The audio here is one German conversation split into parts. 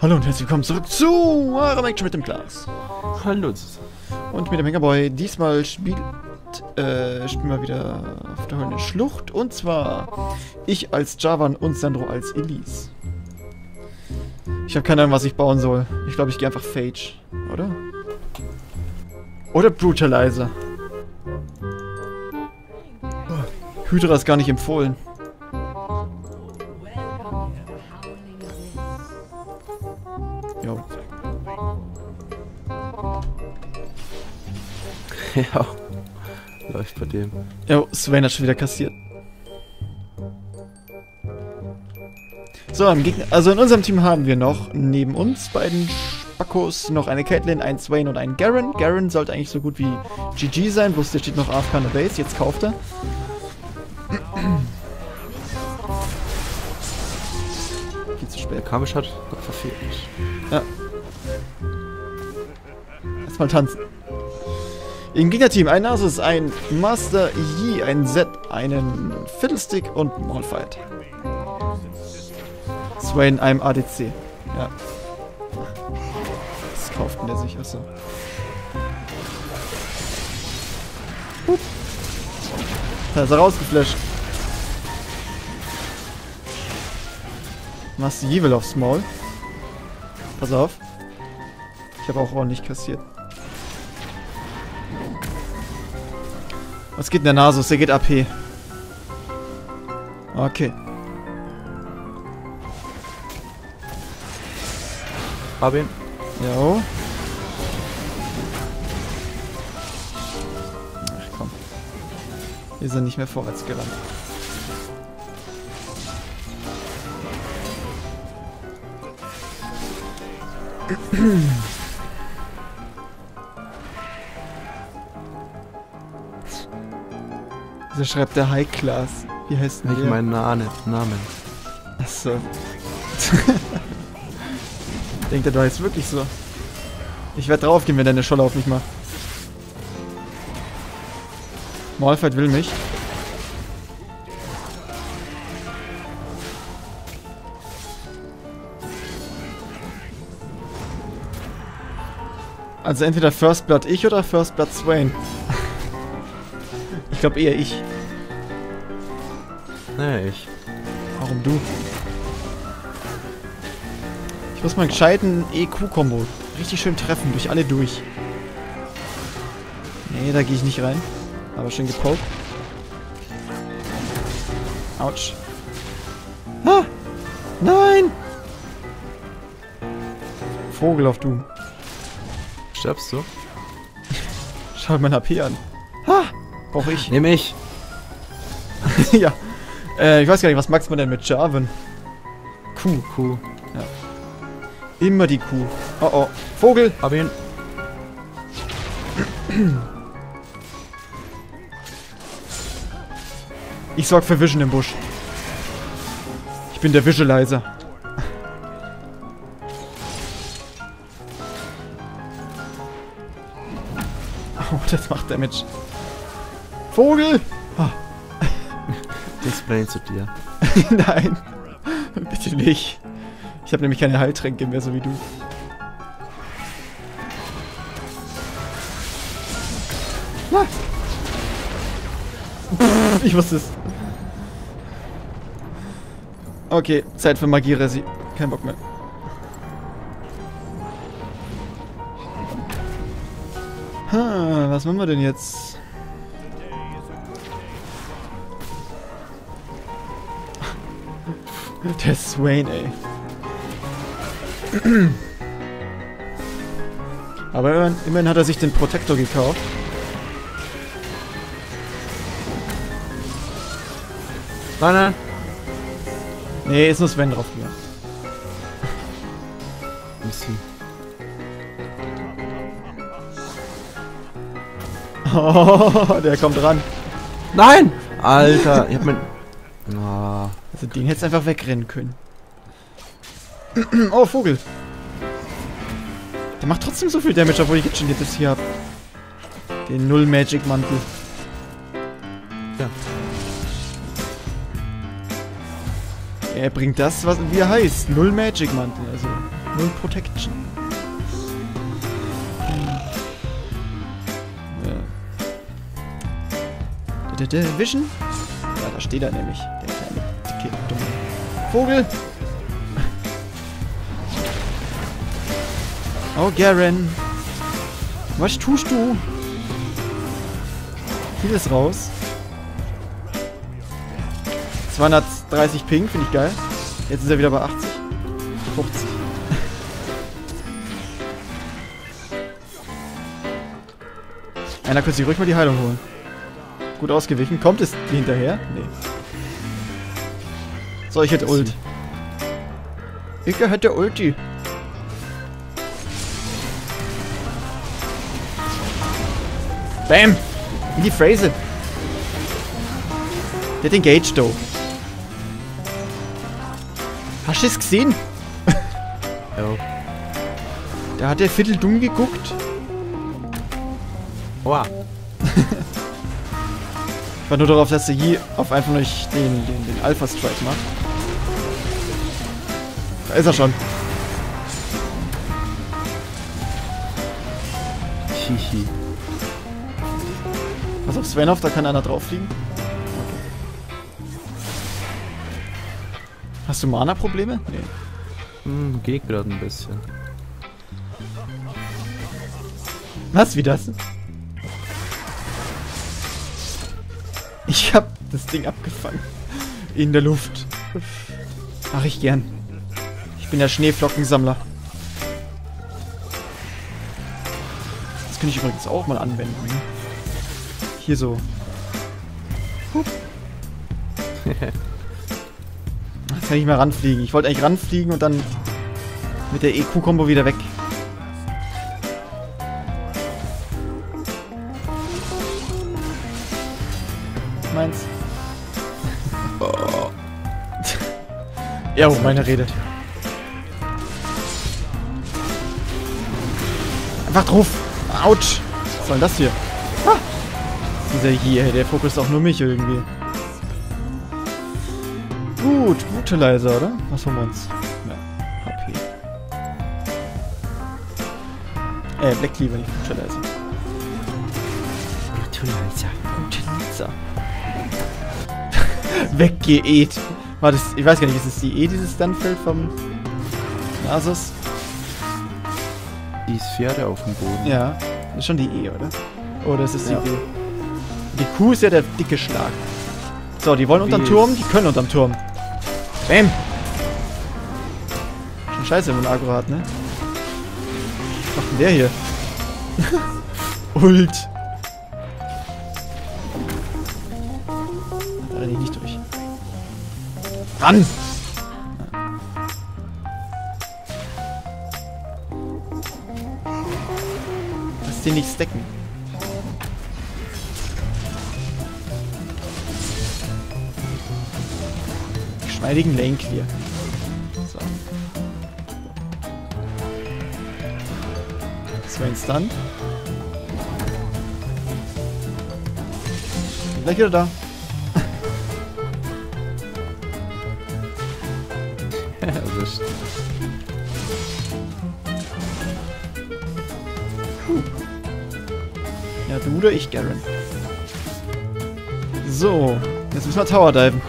Hallo und herzlich willkommen zurück zu ARAM mit dem Glas. Hallo zusammen. Und mit dem Hängerboy. Diesmal spielen wir wieder auf der Hölle Schlucht. Und zwar ich als Jarvan und Sandro als Elise. Ich habe keine Ahnung, was ich bauen soll. Ich glaube, ich gehe einfach Fage, oder? Oder Brutalizer. Oh, Hydra ist gar nicht empfohlen. Ja, läuft bei dem. Jo, Swain hat schon wieder kassiert. So, also in unserem Team haben wir noch neben uns beiden Spackos noch eine Caitlyn, einen Swain und einen Garen. Garen sollte eigentlich so gut wie GG sein, bloß der steht noch AFK in der Base, jetzt kauft er. Geht zu spät. Kabel hat verfehlt. Ja. Erstmal tanzen. Im Gegnerteam ein Nasus, ein Master Yi, ein Zed, einen Fiddlestick und Malphite. Swain, einem ADC. Ja. Was kauft denn der sich? Achso. Da ist er rausgeflasht. Master Yi will aufs Maul. Pass auf. Ich habe auch ordentlich kassiert. Was geht denn der Nasus? Der geht AP. Okay. Hab ihn. Jo. Ach komm. Wir sind nicht mehr vorwärts gerannt. Da schreibt der High Class. Wie heißt denn der? Ich meine Namen. Achso. Denkt er, du heißt wirklich so? Ich werde draufgehen, wenn deine Scholle auf mich macht. Malphite will mich. Also entweder First Blood ich oder First Blood Swain. Ich glaube eher ich. Nee, ich. Warum du? Ich muss mal einen gescheiten EQ-Kombo richtig schön treffen, durch alle durch. Nee, da gehe ich nicht rein. Aber schön gepokt. Autsch. Ah! Nein! Vogel auf Doom. Stirbst du? Schau mein HP an. Ah! Brauche ich. Nehme ich. Ja. Ich weiß gar nicht, was magst man denn mit Jarvan? Kuh. Ja. Immer die Kuh. Oh. Vogel. Hab ihn. Ich sorg für Vision im Busch. Ich bin der Visualizer. Oh, das macht Damage. Vogel! Ah. Display zu dir. Nein, bitte nicht. Ich habe nämlich keine Heiltränke mehr, so wie du. Ah. Ich wusste es. Okay, Zeit für Magie-Resi. Kein Bock mehr. Was machen wir denn jetzt? Der Swain, ey. Aber immerhin hat er sich den Protektor gekauft. Nein. Nee, ist nur Swain drauf gegangen. Oh, der kommt ran. Nein! Alter, ich hab mein... Oh. Also den hättest einfach wegrennen können. Oh, Vogel. Der macht trotzdem so viel Damage, obwohl ich jetzt schon das hier habe. Den Null-Magic-Mantel. Ja. Er bringt das, was wie er heißt. Null-Magic-Mantel. Also Null Protection. Ja. Vision? Ja, da steht er nämlich. Der kleine, dicke, dumme Vogel. Oh, Garen. Was tust du? Vieles raus. 230 Ping, finde ich geil. Jetzt ist er wieder bei 80. 50. Einer könnte sich ruhig mal die Heilung holen. Gut ausgewichen. Kommt es hinterher? Nee. So, ich hätte Ult. Ich hätte Ulti. Bam! In die Phrase. Der hat den Gage, though. Hast du es gesehen? Oh. Da hat der Fiddle dumm geguckt. Oha. Ich war nur darauf, dass der Yi auf einfach nicht den Alpha Strike macht. Da ist er schon. Hihi. Pass auf Swain auf, da kann einer drauf fliegen. Okay. Hast du Mana-Probleme? Nee. Geht gerade ein bisschen. Was, wie das? Ich hab das Ding abgefangen. In der Luft. Mach ich gern. Ich bin der Schneeflockensammler. Das kann ich übrigens auch mal anwenden. Hier so. Hup. Jetzt kann ich mal ranfliegen. Ich wollte eigentlich ranfliegen und dann mit der EQ-Kombo wieder weg. Meins. Oh. Ja, oh, meine Rede. Einfach drauf. Autsch. Was soll denn das hier? Ah. Dieser hier, der fokussiert auch nur mich irgendwie. Gut, Brutalizer, oder? Was haben wir uns? Ja, HP. Black Cleaver, nicht Brutalizer. Brutalizer. Weggeet. War das, ich weiß gar nicht, ist es die dieses Stunfeld vom Nasus? Die Sphäre auf dem Boden. Ja, das ist schon die E, oder? Oder ist es die E? Die Q ist ja der dicke Schlag. So, die wollen unterm Turm, die können unterm Turm. Bam! Schon scheiße, wenn man Agro hat, ne? Was macht denn der hier? Ult! Da renne ich nicht durch. Ran! Lass den nicht stacken. Schmeidigen Lane Clear. So. Swain Stun. Gleich wieder da. Erwischt. Ja, du oder ich, Garen. So, jetzt müssen wir Tower diven.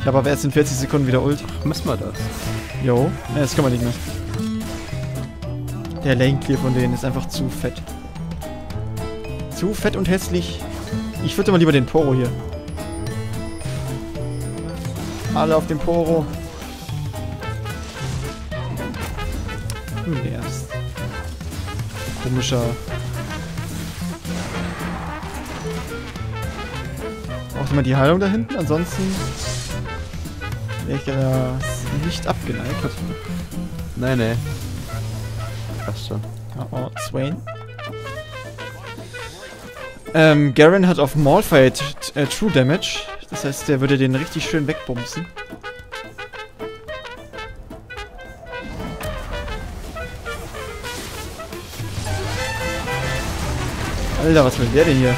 Ich habe aber erst in 40 Sekunden wieder Ult. Ach, müssen wir das? Jo. Ja, das können wir nicht mehr. Der Lane Clear von denen ist einfach zu fett. Zu fett und hässlich. Ich fütte mal lieber den Poro hier. Alle auf den Poro. Der ist komischer. Braucht man die Heilung da hinten? Ansonsten... Ich nicht abgeneigt. Nein, nein. Passt schon. Oh, Swain. Garen hat auf Malphite True Damage. Das heißt, der würde den richtig schön wegbumsen. Alter, was will der denn hier?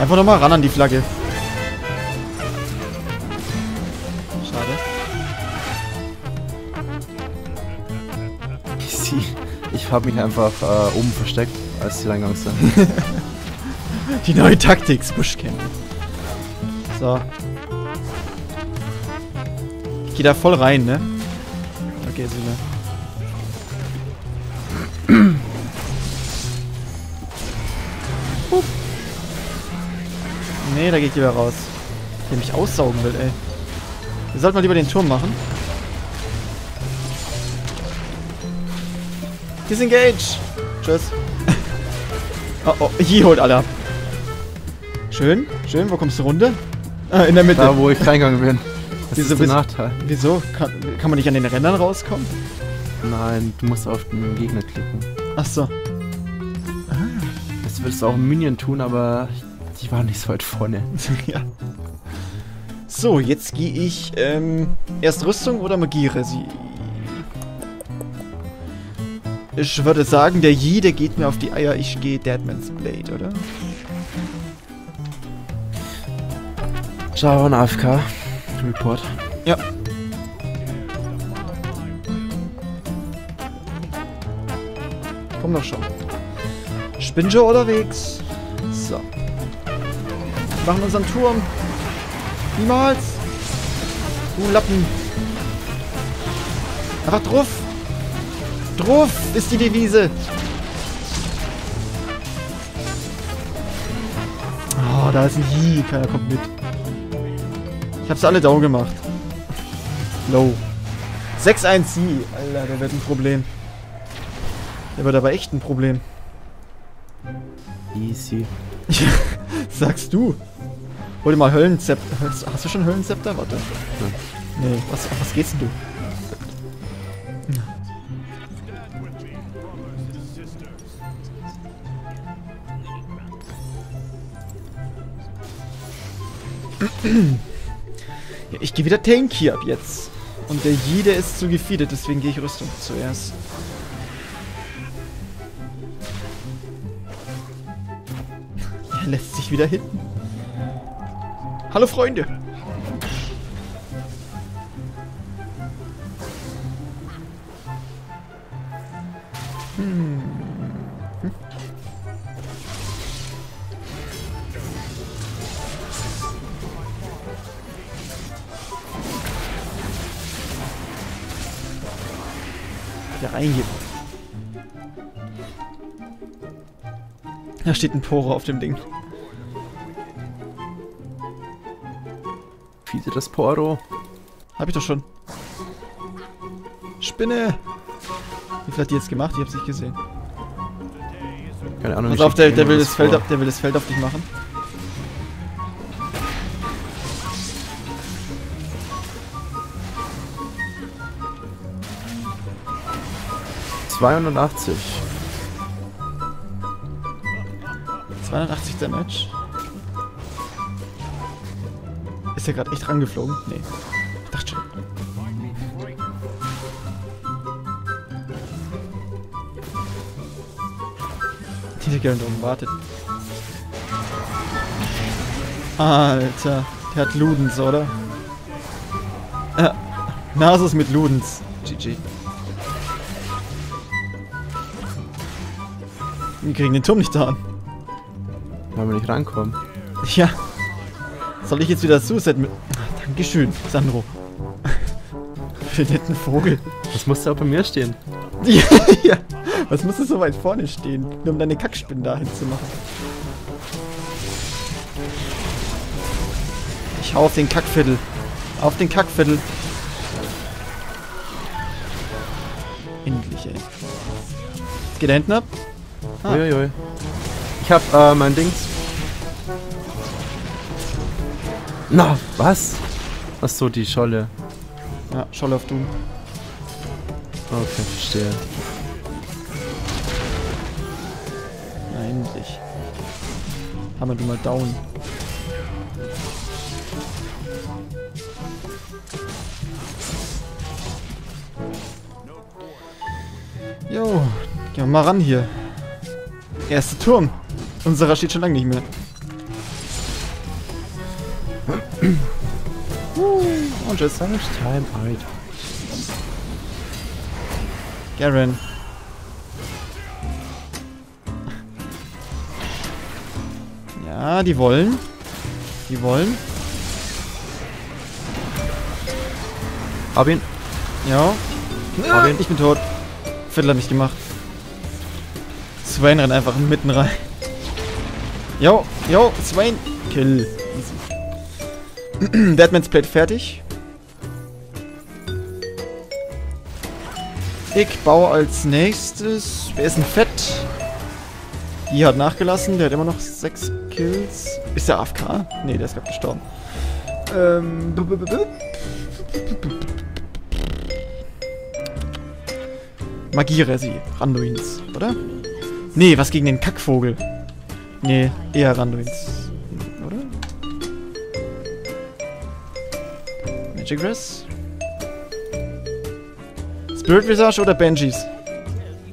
Einfach nochmal ran an die Flagge. Schade. Ich habe mich einfach oben versteckt, als die reingegangen sind. Die neue Taktik, Bushcamp. So. Ich geh da voll rein, ne? Okay, so ne. Ne, da geht lieber raus. Der mich aussaugen will, ey. Wir sollten mal lieber den Turm machen. Disengage! Tschüss. Oh, oh, hier holt alle ab. Schön, schön. Wo kommst du runter? Ah, in der Mitte. Da, wo ich reingegangen bin. Das wieso, ist der Nachteil. Wieso? Kann man nicht an den Rändern rauskommen? Nein, du musst auf den Gegner klicken. Ach so. Ah. Das willst du auch im Minion tun, aber die waren nicht so weit vorne. Ja. So, jetzt gehe ich erst Rüstung oder Magie-Resi? Ich würde sagen, der Yi, der geht mir auf die Eier. Ich gehe Deadman's Blade, oder? Jarvan AFK. Report. Ja. Komm doch schon. Ich bin schon unterwegs. So. Wir machen unseren Turm. Niemals. Du Lappen. Einfach drauf. Drauf ist die Devise. Oh, da ist ein Yi. Keiner kommt mit. Ich hab's alle down gemacht. Low. 6-1 Yi. Alter, der wird ein Problem. Der wird aber echt ein Problem. Easy. Sagst du. Hol dir mal Höllenzepter. Hast du schon Höllenzepter? Warte. Ja. Nee, was geht's denn du? Ja, ich gehe wieder Tank hier ab jetzt. Und der Yi, der ist zu gefeedet, deswegen gehe ich Rüstung zuerst. Er lässt sich wieder hitten. Hallo Freunde! Hm. Hm. Wieder reingehen. Da steht ein Poro auf dem Ding. Das Poro. Hab ich doch schon. Spinne! Wie viel hat die jetzt gemacht? Ich hab's nicht gesehen. Keine Ahnung. Pass auf, der will das Feld auf dich machen. ...280 Damage. Ist der gerade echt rangeflogen? Nee. Ich dachte schon. Diese Garen da oben wartet. Alter. Der hat Ludens, oder? Nasus mit Ludens. GG. Wir kriegen den Turm nicht da an. Wollen wir nicht rankommen? Ja. Soll ich jetzt wieder Suicide mit... Ach, Dankeschön, Sandro. Für den netten Vogel. Was musste auch bei mir stehen? Ja, ja. Was musste so weit vorne stehen? Nur um deine Kackspinnen dahin zu machen. Ich hau auf den Kackviertel. Auf den Kackviertel. Endlich, ey. Jetzt geht da hinten ab. Ah. Uiuiui. Ich hab mein Dings. Na, was? Achso, die Scholle. Ja, Scholle auf Doom. Okay, verstehe. Na, endlich. Hammer du mal down. Jo, gehen wir mal ran hier. Erster Turm. Unserer steht schon lange nicht mehr. Und just so much time, Alter. Garen. Ja, die wollen. Die wollen. Hab ihn. Ja. Hab ihn. Ich bin tot. Fiddler hat mich gemacht. Swain rennt einfach mitten rein. Jo, jo, Swain. Kill. Deadman's Blade fertig. Ich baue als nächstes. Wer ist denn fett? Die hat nachgelassen. Der hat immer noch 6 Kills. Ist der AFK? Ne, der ist gerade gestorben. Magie-Resi. Randwings, oder? Ne, was gegen den Kackvogel? Ne, eher Randwings. Oder? Magic Rest? Spirit Visage oder Benjis?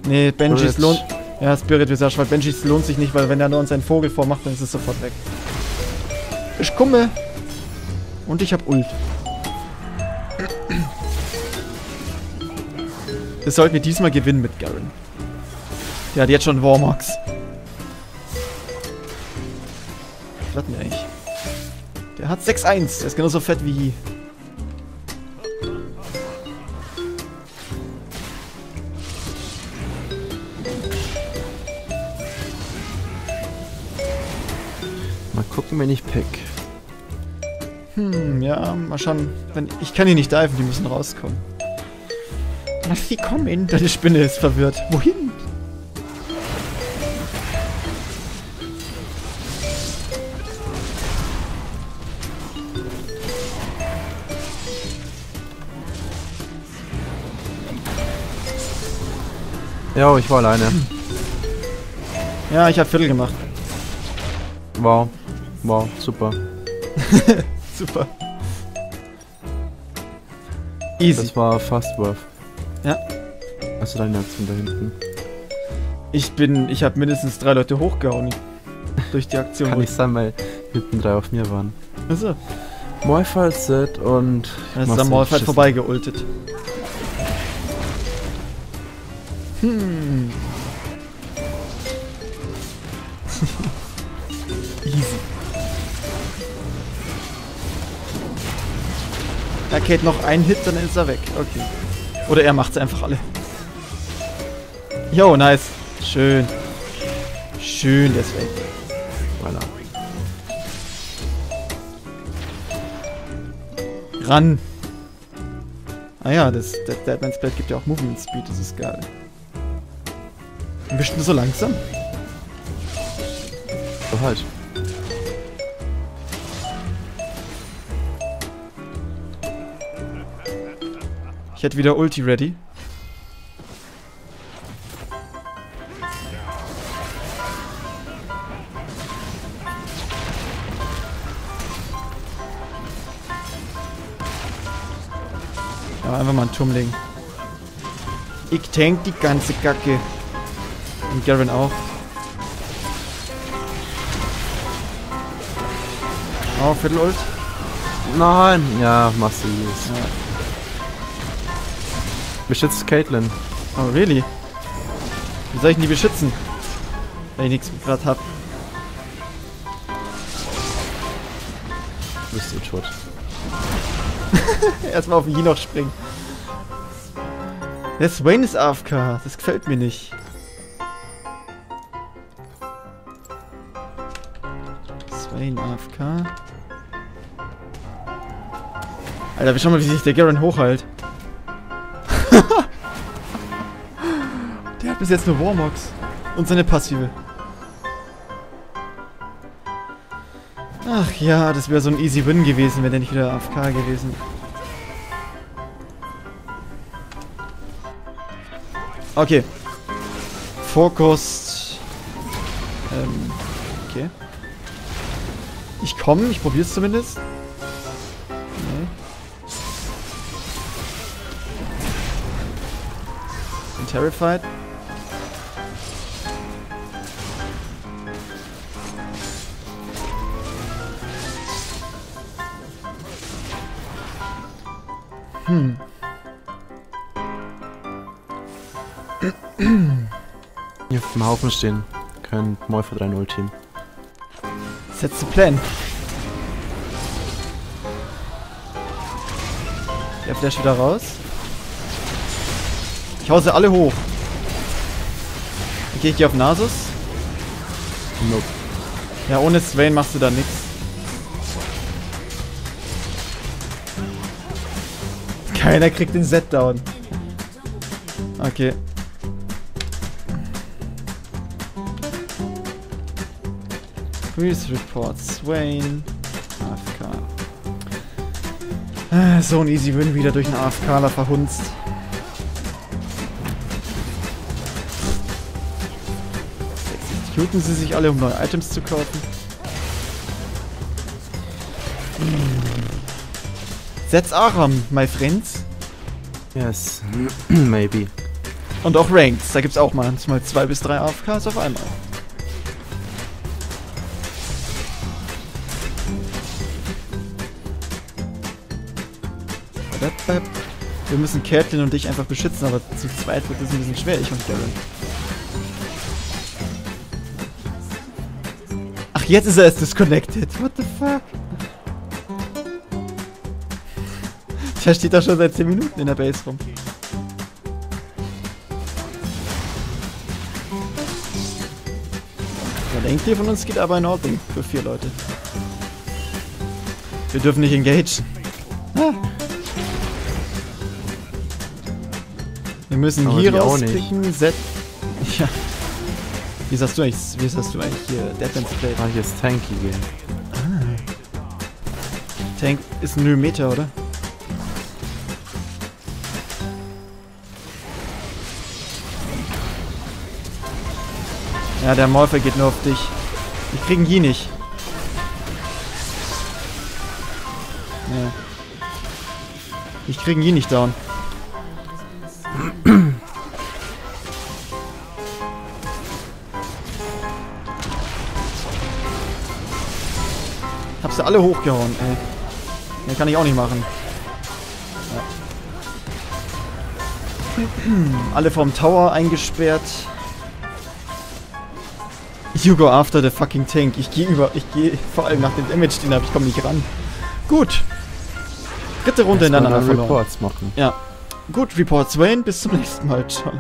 Ne, Benjis lohnt... Ja, Spirit Visage, weil Benjis lohnt sich nicht, weil wenn er nur uns seinen Vogel vormacht, dann ist es sofort weg. Ich komme! Und ich hab Ult. Das sollten wir diesmal gewinnen mit Garen. Der hat jetzt schon Warmox. Was hat denn der eigentlich? Der hat 6-1. Der ist genauso fett wie Yi. Mal gucken, wenn ich pick. Ja, mal schauen. Ich kann hier nicht diven, die müssen rauskommen. Lass die kommen. Deine Spinne ist verwirrt. Wohin? Jo, ich war alleine. Ja, ich hab Viertel gemacht. Wow. Wow, super. Super. Easy. Das war fast worth. Ja. Hast du deine Aktion da hinten? Ich hab mindestens 3 Leute hochgehauen. Durch die Aktion. Kann nicht sein, weil hinten 3 auf mir waren. Achso. Malphite, Zed und... Dann ist am Malphite vorbeigeultet. Easy. Da geht noch ein Hit, dann ist er weg. Okay. Oder er macht's einfach alle. Jo, nice. Schön. Schön, der ist weg. Voilà. Ran. Ah ja, das Deadman's Blade gibt ja auch Movement Speed, das ist geil. Ein bisschen so langsam. So halt. Ich hätte wieder Ulti ready. Aber einfach mal einen Turm legen. Ich tank die ganze Kacke. Und Garen auch. Oh, Viertel-Ult. Nein! Ja, Master Yi. Ja. Beschützt Caitlyn. Oh, really? Wie soll ich denn die beschützen? Wenn ich nichts gerade hab. Bist du tot. Erstmal auf den Yi noch springen. Der Swain ist AFK. Das gefällt mir nicht. AFK. Alter, wir schauen mal, wie sich der Garen hochhält. Der hat bis jetzt nur Warmox und seine Passive. Ach ja, das wäre so ein easy win gewesen, wenn der nicht wieder AFK gewesen. Okay. Fokus. Okay. Ich komme, ich probiere es zumindest. Nee. Bin terrified. Hier auf dem Haufen stehen. Kein Morpher 3-0 Team. Setz den Plan. Der Flash wieder raus. Ich hau sie alle hoch. Okay, ich geh auf Nasus. Nope. Ja, ohne Swain machst du da nichts. Keiner kriegt den Zed down. Okay. Freeze Report, Swain, AFK. So ein easy Win wieder durch einen AFKler verhunzt. Executen sie sich alle, um neue Items zu kaufen. That's ARAM, my friends. Yes, maybe. Und auch Ranks, da gibt's auch manchmal 2 bis 3 AFKs auf einmal. Wir müssen Caitlyn und dich einfach beschützen, aber zu zweit wird das ein bisschen schwer, ich und Garen. Ach, jetzt ist er erst disconnected. What the fuck? Der steht da schon seit 10 Minuten in der Base rum. Der denkt hier von uns geht aber in Ordnung für 4 Leute. Wir dürfen nicht engagieren. Ah. Wir müssen hier rausklicken, Zed. Ja. Wie sagst du eigentlich? Wie sagst du eigentlich hier? Deadman's Blade. Ah, hier ist Tanky gehen. Ah. Tank ist ein Nö-Meter, oder? Ja, der Morpher geht nur auf dich. Wir kriegen Yi nicht. Ja. Ich kriegen Yi nicht down. Hab's da alle hochgehauen, ey. Mehr kann ich auch nicht machen. Ja. Alle vom Tower eingesperrt. You go after the fucking tank. Ich gehe vor allem nach dem Damage, den hab ich, komme nicht ran. Gut. Dritte Runde hintereinander verloren. Reports machen. Ja. Gut, Reports Wayne, bis zum nächsten Mal. Ciao.